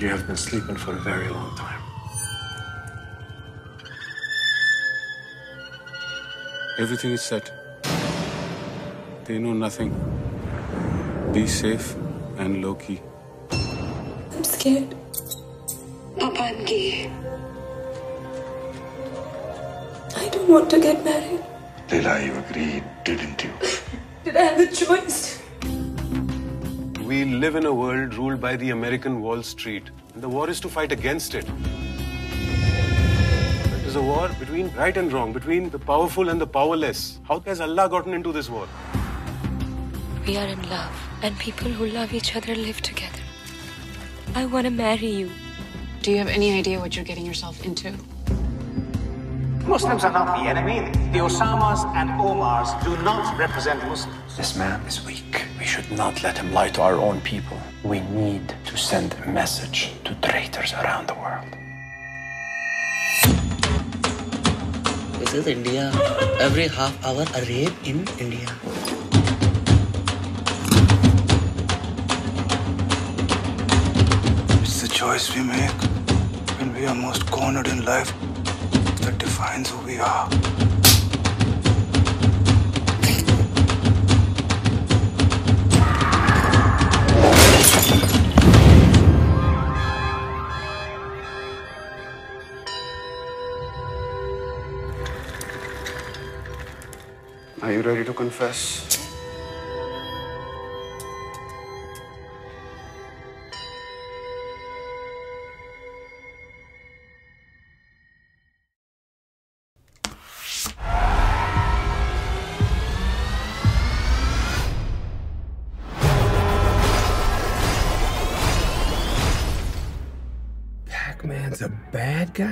You have been sleeping for a very long time. Everything is set. They know nothing. Be safe and low-key. I'm scared. Papa, I'm gay. I don't want to get married. Leela, you agreed, didn't you? Did I have a choice? We live in a world ruled by the American Wall Street. And the war is to fight against it. It is a war between right and wrong, between the powerful and the powerless. How has Allah gotten into this war? We are in love, and people who love each other live together. I want to marry you. Do you have any idea what you're getting yourself into? Muslims are not the enemy. The Osamas and Omars do not represent Muslims. This man is weak. We should not let him lie to our own people. We need to send a message to traitors around the world. This is India. Every half hour, a rape in India. It's the choice we make when we are most cornered in life. That defines who we are. Are you ready to confess? Pac-Man's a bad guy?